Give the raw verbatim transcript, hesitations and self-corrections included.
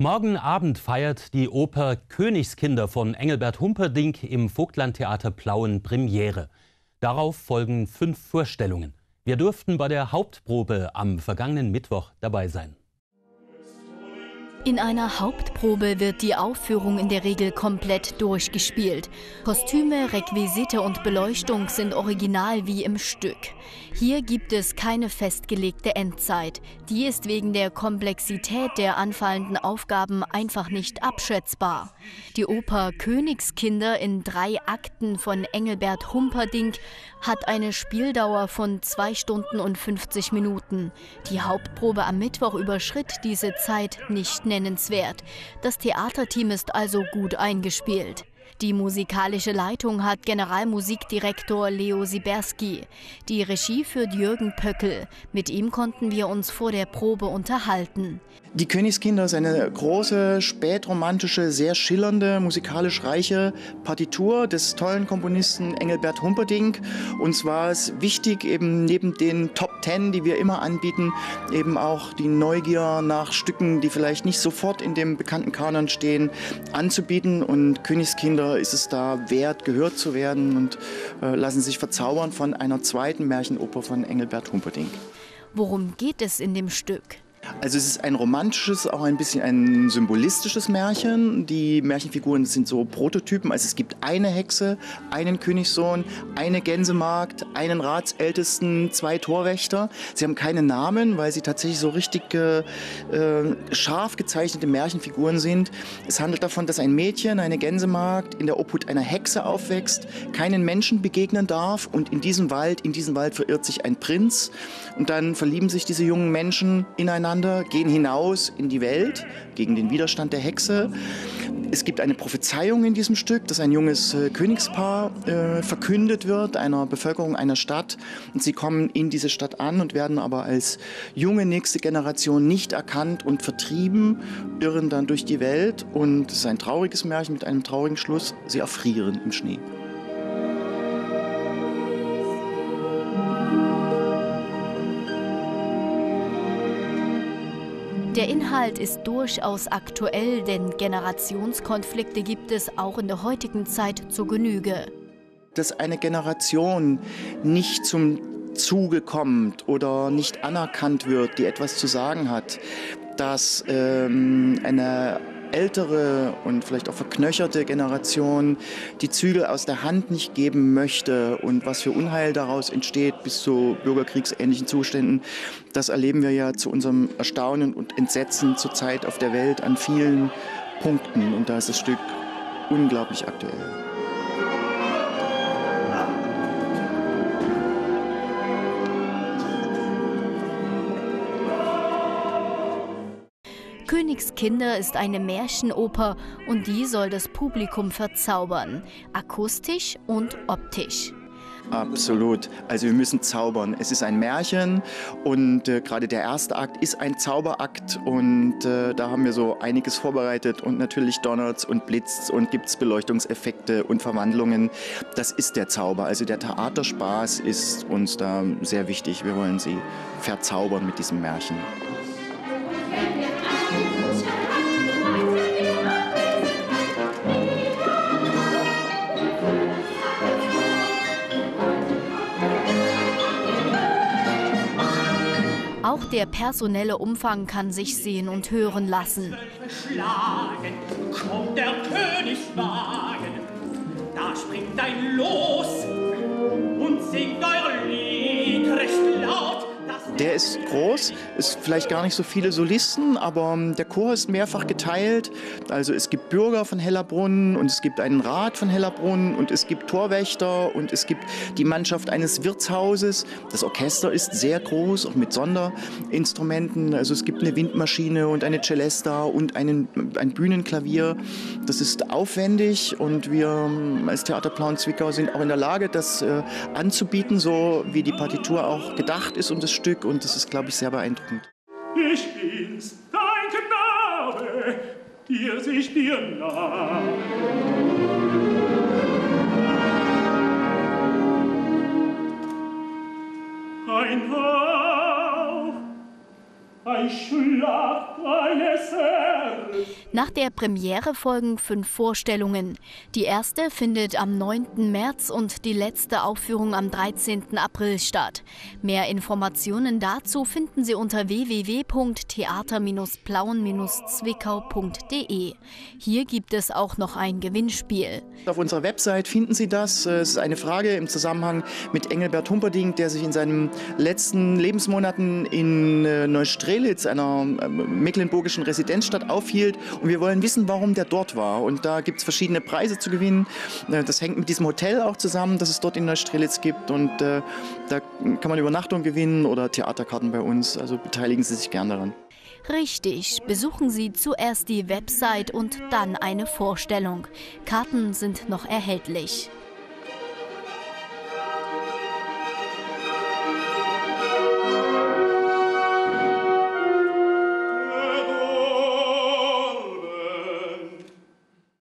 Morgen Abend feiert die Oper Königskinder von Engelbert Humperdinck im Vogtlandtheater Plauen Premiere. Darauf folgen fünf Vorstellungen. Wir durften bei der Hauptprobe am vergangenen Mittwoch dabei sein. In einer Hauptprobe wird die Aufführung in der Regel komplett durchgespielt. Kostüme, Requisite und Beleuchtung sind original wie im Stück. Hier gibt es keine festgelegte Endzeit. Die ist wegen der Komplexität der anfallenden Aufgaben einfach nicht abschätzbar. Die Oper Königskinder in drei Akten von Engelbert Humperdinck hat eine Spieldauer von zwei Stunden und fünfzig Minuten. Die Hauptprobe am Mittwoch überschritt diese Zeit nicht nennenswert. Das Theaterteam ist also gut eingespielt. Die musikalische Leitung hat Generalmusikdirektor Leo Siberski. Die Regie führt Jürgen Pöckel. Mit ihm konnten wir uns vor der Probe unterhalten. Die Königskinder ist eine große, spätromantische, sehr schillernde, musikalisch reiche Partitur des tollen Komponisten Engelbert Humperdinck. Uns war es wichtig, eben neben den Top Ten, die wir immer anbieten, eben auch die Neugier nach Stücken, die vielleicht nicht sofort in dem bekannten Kanon stehen, anzubieten. Und Königskinder ist es da wert, gehört zu werden und äh, lassen sich verzaubern von einer zweiten Märchenoper von Engelbert Humperdinck. Worum geht es in dem Stück? Also es ist ein romantisches, auch ein bisschen ein symbolistisches Märchen. Die Märchenfiguren sind so Prototypen. Also es gibt eine Hexe, einen Königssohn, eine Gänsemagd, einen Ratsältesten, zwei Torwächter. Sie haben keine Namen, weil sie tatsächlich so richtig äh, scharf gezeichnete Märchenfiguren sind. Es handelt davon, dass ein Mädchen, eine Gänsemagd, in der Obhut einer Hexe aufwächst, keinen Menschen begegnen darf und in diesem Wald, in diesem Wald verirrt sich ein Prinz. Und dann verlieben sich diese jungen Menschen ineinander, gehen hinaus in die Welt gegen den Widerstand der Hexe. Es gibt eine Prophezeiung in diesem Stück, dass ein junges äh, Königspaar äh, verkündet wird, einer Bevölkerung einer Stadt. Und sie kommen in diese Stadt an und werden aber als junge nächste Generation nicht erkannt und vertrieben, irren dann durch die Welt. Und es ist ein trauriges Märchen mit einem traurigen Schluss. Sie erfrieren im Schnee. Der Inhalt ist durchaus aktuell, denn Generationskonflikte gibt es auch in der heutigen Zeit zur Genüge. Dass eine Generation nicht zum Zuge kommt oder nicht anerkannt wird, die etwas zu sagen hat, dass ähm, eine ältere und vielleicht auch verknöcherte Generation die Zügel aus der Hand nicht geben möchte und was für Unheil daraus entsteht bis zu bürgerkriegsähnlichen Zuständen, das erleben wir ja zu unserem Erstaunen und Entsetzen zurzeit auf der Welt an vielen Punkten. Und da ist das Stück unglaublich aktuell. Königskinder ist eine Märchenoper und die soll das Publikum verzaubern, akustisch und optisch. Absolut. Also wir müssen zaubern. Es ist ein Märchen und äh, gerade der erste Akt ist ein Zauberakt und äh, da haben wir so einiges vorbereitet und natürlich donnert's und blitzt's und gibt's Beleuchtungseffekte und Verwandlungen. Das ist der Zauber. Also der Theaterspaß ist uns da sehr wichtig. Wir wollen sie verzaubern mit diesem Märchen. Auch der personelle Umfang kann sich sehen und hören lassen. Schlagen, kommt der Königswagen, da springt ein Los und singt euer Lied recht laut. Der ist groß, ist vielleicht gar nicht so viele Solisten, aber der Chor ist mehrfach geteilt. Also es gibt Bürger von Hellerbrunn und es gibt einen Rat von Hellerbrunn und es gibt Torwächter und es gibt die Mannschaft eines Wirtshauses. Das Orchester ist sehr groß, auch mit Sonderinstrumenten. Also es gibt eine Windmaschine und eine Celesta und einen, ein Bühnenklavier. Das ist aufwendig und wir als Theater Plauen Zwickau sind auch in der Lage, das äh, anzubieten, so wie die Partitur auch gedacht ist und das Stück. Und das ist, glaube ich, sehr beeindruckend. Ich bin's, dein Knabe, dir sich dir nah. Ein Hauch, ein Schlag, eines Herzens. Nach der Premiere folgen fünf Vorstellungen. Die erste findet am neunten März und die letzte Aufführung am dreizehnten April statt. Mehr Informationen dazu finden Sie unter w w w punkt theater plauen Strich zwickau punkt de. Hier gibt es auch noch ein Gewinnspiel. Auf unserer Website finden Sie das. Es ist eine Frage im Zusammenhang mit Engelbert Humperdinck, der sich in seinen letzten Lebensmonaten in Neustrelitz, einer mecklenburgischen Residenzstadt, aufhielt. Und wir wollen wissen, warum der dort war. Und da gibt es verschiedene Preise zu gewinnen. Das hängt mit diesem Hotel auch zusammen, das es dort in Neustrelitz gibt. Und äh, da kann man Übernachtung gewinnen oder Theaterkarten bei uns. Also beteiligen Sie sich gerne daran. Richtig, besuchen Sie zuerst die Website und dann eine Vorstellung. Karten sind noch erhältlich.